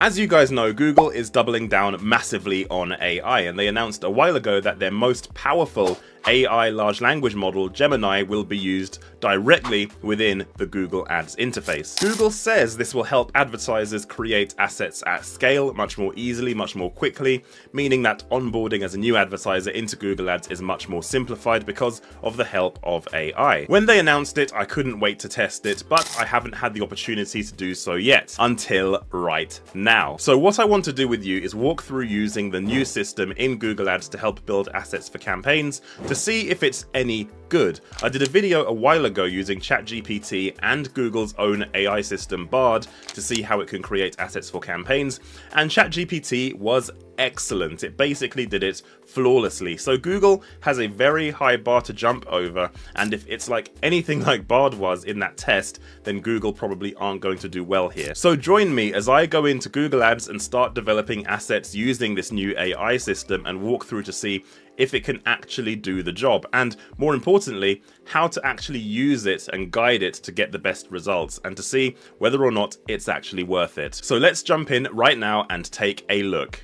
As you guys know, Google is doubling down massively on AI, and they announced a while ago that their most powerful AI large language model, Gemini, will be used directly within the Google Ads interface. Google says this will help advertisers create assets at scale much more easily, much more quickly, meaning that onboarding as a new advertiser into Google Ads is much more simplified because of the help of AI. When they announced it, I couldn't wait to test it, but I haven't had the opportunity to do so yet, until right now. So what I want to do with you is walk through using the new system in Google Ads to help build assets for campaigns to see if it's any good. I did a video a while ago using ChatGPT and Google's own AI system Bard to see how it can create assets for campaigns, and ChatGPT was excellent. It basically did it flawlessly. So Google has a very high bar to jump over, and if it's like anything like Bard was in that test, then Google probably aren't going to do well here. So join me as I go into Google Ads and start developing assets using this new AI system and walk through to see if it can actually do the job, and more importantly, how to actually use it and guide it to get the best results, and to see whether or not it's actually worth it. So let's jump in right now and take a look.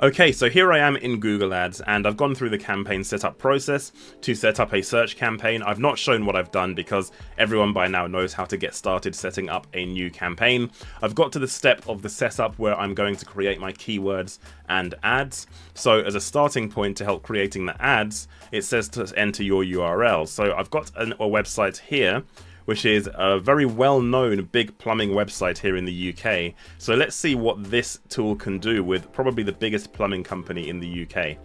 Okay, so here I am in Google Ads, and I've gone through the campaign setup process to set up a search campaign. I've not shown what I've done because everyone by now knows how to get started setting up a new campaign. I've got to the step of the setup where I'm going to create my keywords and ads. So as a starting point to help creating the ads, it says to enter your URL. So I've got a website here, which is a very well-known big plumbing website here in the UK. So let's see what this tool can do with probably the biggest plumbing company in the UK.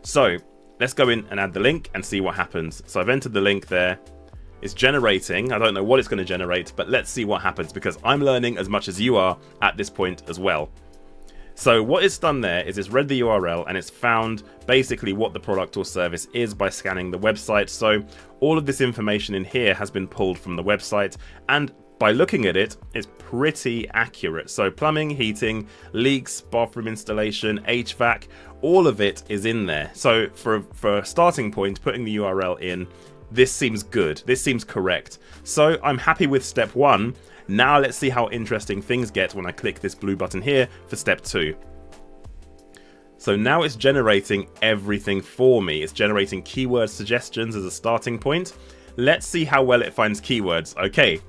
So let's go in and add the link and see what happens. So I've entered the link there. It's generating. I don't know what it's going to generate, but let's see what happens because I'm learning as much as you are at this point as well. So what it's done there is it's read the URL and it's found basically what the product or service is by scanning the website. So all of this information in here has been pulled from the website, and by looking at it, it's pretty accurate. So plumbing, heating, leaks, bathroom installation, HVAC, all of it is in there. So for a starting point, putting the URL in, this seems good, this seems correct. So I'm happy with step one. Now let's see how interesting things get when I click this blue button here for step two. So now it's generating everything for me. It's generating keyword suggestions as a starting point. Let's see how well it finds keywords. Okay,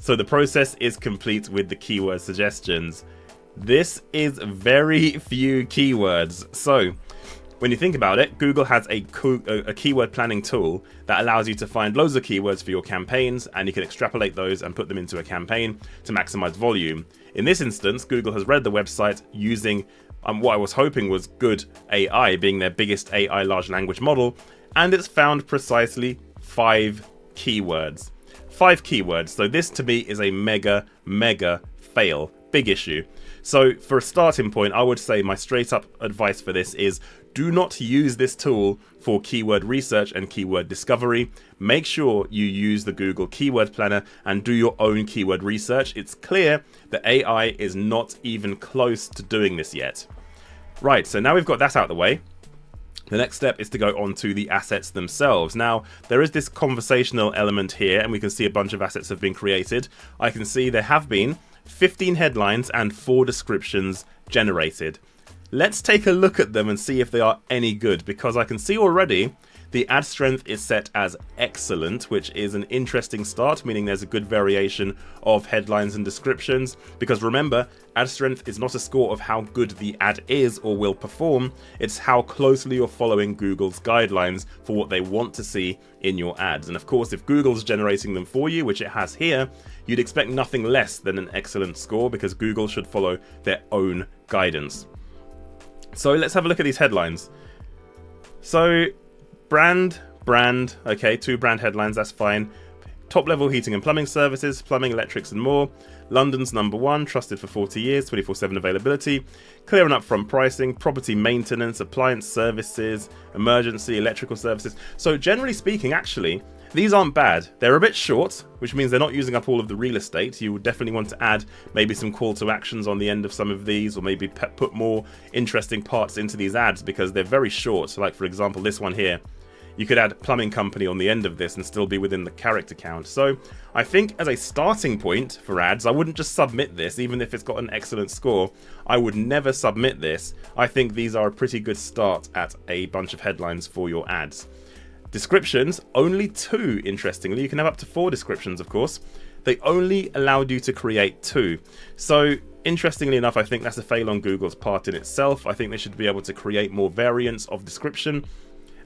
so the process is complete with the keyword suggestions. This is very few keywords. So when you think about it, Google has a keyword planning tool that allows you to find loads of keywords for your campaigns, and you can extrapolate those and put them into a campaign to maximize volume. In this instance, Google has read the website using what I was hoping was good AI, being their biggest AI large language model, and it's found precisely 5 keywords. 5 keywords, so this to me is a mega, mega fail. Big issue. So for a starting point, I would say my straight up advice for this is do not use this tool for keyword research and keyword discovery. Make sure you use the Google Keyword Planner and do your own keyword research. It's clear that AI is not even close to doing this yet. Right, so now we've got that out of the way. The next step is to go on to the assets themselves. Now, there is this conversational element here, and we can see a bunch of assets have been created. I can see there have been 15 headlines and 4 descriptions generated. Let's take a look at them and see if they are any good, because I can see already the ad strength is set as excellent, which is an interesting start, meaning there's a good variation of headlines and descriptions. Because remember, ad strength is not a score of how good the ad is or will perform, it's how closely you're following Google's guidelines for what they want to see in your ads. And of course, if Google's generating them for you, which it has here, you'd expect nothing less than an excellent score, because Google should follow their own guidance. So let's have a look at these headlines. So brand, okay, 2 brand headlines, that's fine. Top level heating and plumbing services, plumbing, electrics and more. London's #1, trusted for 40 years, 24/7 availability. Clear and upfront pricing, property maintenance, appliance services, emergency, electrical services. So generally speaking, actually, these aren't bad. They're a bit short, which means they're not using up all of the real estate. You would definitely want to add maybe some call to actions on the end of some of these, or maybe put more interesting parts into these ads, because they're very short. So like, for example, this one here. You could add plumbing company on the end of this and still be within the character count. So I think as a starting point for ads, I wouldn't just submit this, even if it's got an excellent score. I would never submit this. I think these are a pretty good start at a bunch of headlines for your ads. Descriptions, only 2, interestingly. You can have up to 4 descriptions, of course. They only allowed you to create 2. So interestingly enough, I think that's a fail on Google's part in itself. I think they should be able to create more variants of description.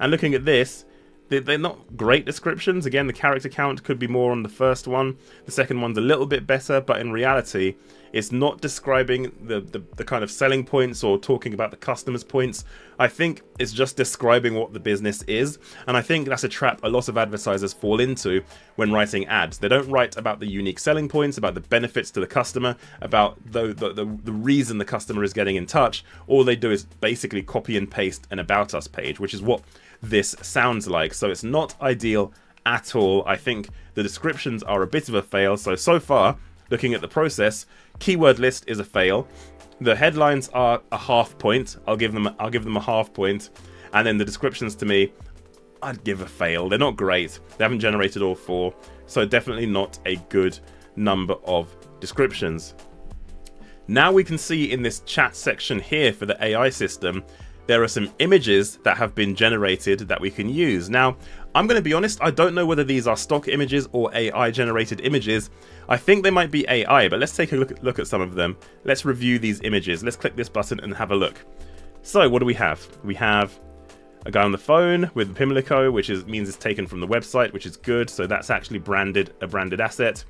And looking at this, they're not great descriptions. Again, the character count could be more on the first one. The second one's a little bit better, but in reality, it's not describing the kind of selling points or talking about the customer's points. I think it's just describing what the business is. And I think that's a trap a lot of advertisers fall into when writing ads. They don't write about the unique selling points, about the benefits to the customer, about the reason the customer is getting in touch. All they do is basically copy and paste an About Us page, which is what this sounds like. So it's not ideal at all. I think the descriptions are a bit of a fail. So far, looking at the process, keyword list is a fail. The headlines are a half point. I'll give them a half point. And then the descriptions, to me, I'd give a fail. They're not great. They haven't generated all 4. So definitely not a good number of descriptions. Now we can see in this chat section here for the AI system, there are some images that have been generated that we can use. Now, I'm going to be honest, I don't know whether these are stock images or AI generated images. I think they might be AI, but let's take a look at some of them. Let's review these images. Let's click this button and have a look. So what do we have? We have a guy on the phone with Pimlico, which means it's taken from the website, which is good. So that's actually a branded asset.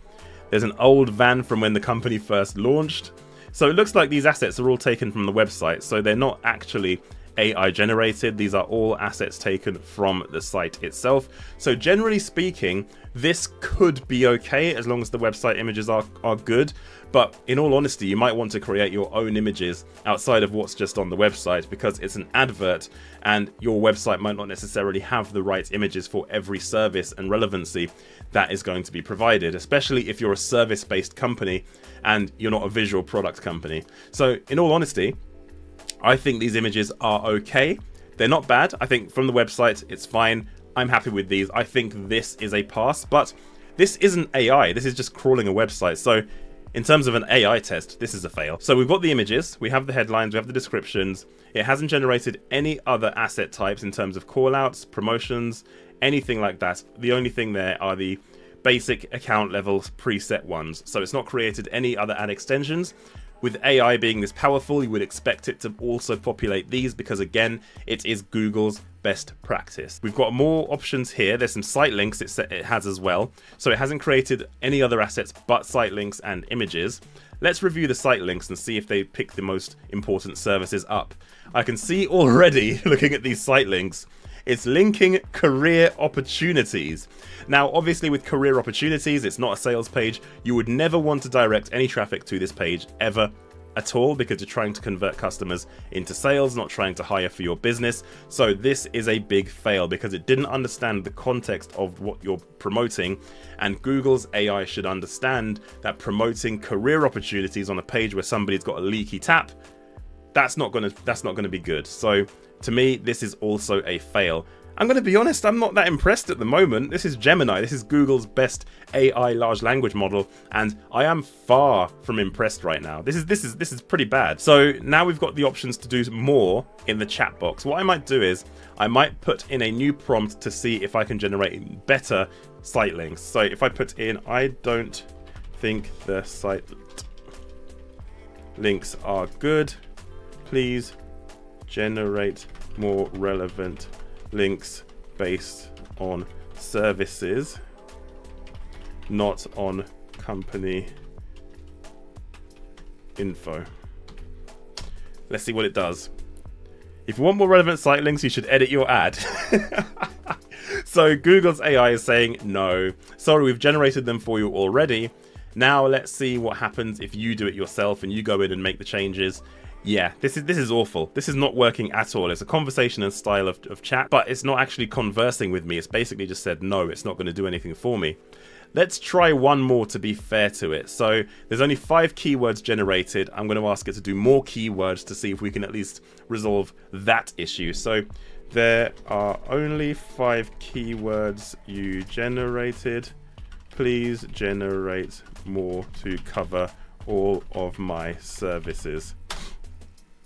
There's an old van from when the company first launched. So it looks like these assets are all taken from the website. So they're not actually AI generated. These are all assets taken from the site itself. So generally speaking, this could be okay as long as the website images are good. But in all honesty, you might want to create your own images outside of what's just on the website, because it's an advert and your website might not necessarily have the right images for every service and relevancy that is going to be provided, especially if you're a service-based company and you're not a visual product company. So in all honesty, I think these images are okay. They're not bad. I think from the website, it's fine. I'm happy with these. I think this is a pass, but this isn't AI. This is just crawling a website. So in terms of an AI test, this is a fail. So we've got the images, we have the headlines, we have the descriptions. It hasn't generated any other asset types in terms of callouts, promotions, anything like that. The only thing there are the basic account level preset ones. So it's not created any other ad extensions. With AI being this powerful, you would expect it to also populate these because, again, it is Google's best practice. We've got more options here. There's some site links it has as well. So it hasn't created any other assets but site links and images. Let's review the site links and see if they pick the most important services up. I can see already, looking at these site links, it's linking career opportunities. Now, obviously with career opportunities, it's not a sales page. You would never want to direct any traffic to this page ever at all, because you're trying to convert customers into sales, not trying to hire for your business. So this is a big fail because it didn't understand the context of what you're promoting, and Google's AI should understand that promoting career opportunities on a page where somebody's got a leaky tap, that's not going to be good. So to me, this is also a fail. I'm going to be honest, I'm not that impressed at the moment. This is Gemini. This is Google's best AI large language model, and I am far from impressed right now. This is pretty bad. So now we've got the options to do more in the chat box. What I might do is I might put in a new prompt to see if I can generate better site links. So if I put in, I don't think the site links are good, please generate more relevant links based on services, not on company info. Let's see what it does. If you want more relevant site links, you should edit your ad. So Google's AI is saying, no, sorry, we've generated them for you already. Now let's see what happens if you do it yourself and you go in and make the changes. Yeah, this is awful. This is not working at all. It's a conversation and style of chat, but it's not actually conversing with me. It's basically just said, no, it's not going to do anything for me. Let's try one more to be fair to it. So there's only 5 keywords generated. I'm going to ask it to do more keywords to see if we can at least resolve that issue. So there are only 5 keywords you generated. Please generate more to cover all of my services.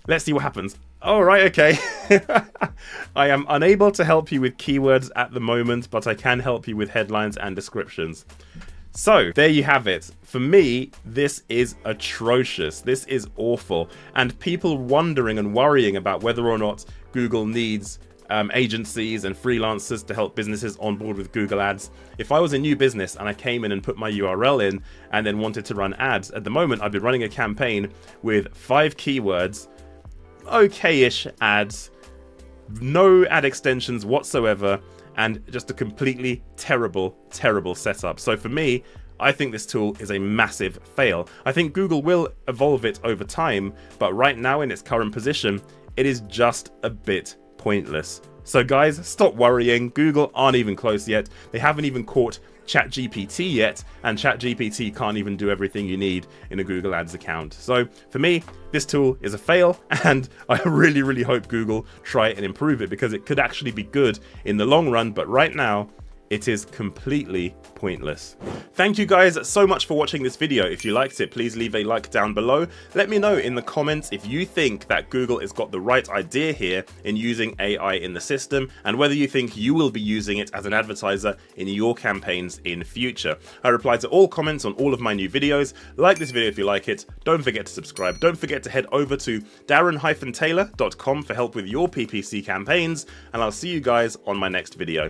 Let's see what happens. All right, okay. I am unable to help you with keywords at the moment, but I can help you with headlines and descriptions. So there you have it. For me, this is atrocious. This is awful. And people wondering and worrying about whether or not Google needs agencies and freelancers to help businesses on board with Google Ads. If I was a new business and I came in and put my URL in and then wanted to run ads, at the moment I'd be running a campaign with 5 keywords, okay-ish ads, no ad extensions whatsoever, and just a completely terrible setup. So for me, I think this tool is a massive fail. I think Google will evolve it over time, but right now in its current position, it is just a bit pointless. So guys, stop worrying. Google aren't even close yet. They haven't even caught ChatGPT yet, and ChatGPT can't even do everything you need in a Google Ads account. So for me, this tool is a fail, and I really hope Google try and improve it, because it could actually be good in the long run, but right now it is completely pointless. Thank you guys so much for watching this video. If you liked it, please leave a like down below. Let me know in the comments if you think that Google has got the right idea here in using AI in the system, and whether you think you will be using it as an advertiser in your campaigns in future. I reply to all comments on all of my new videos. Like this video if you like it. Don't forget to subscribe. Don't forget to head over to darren-taylor.com for help with your PPC campaigns, and I'll see you guys on my next video.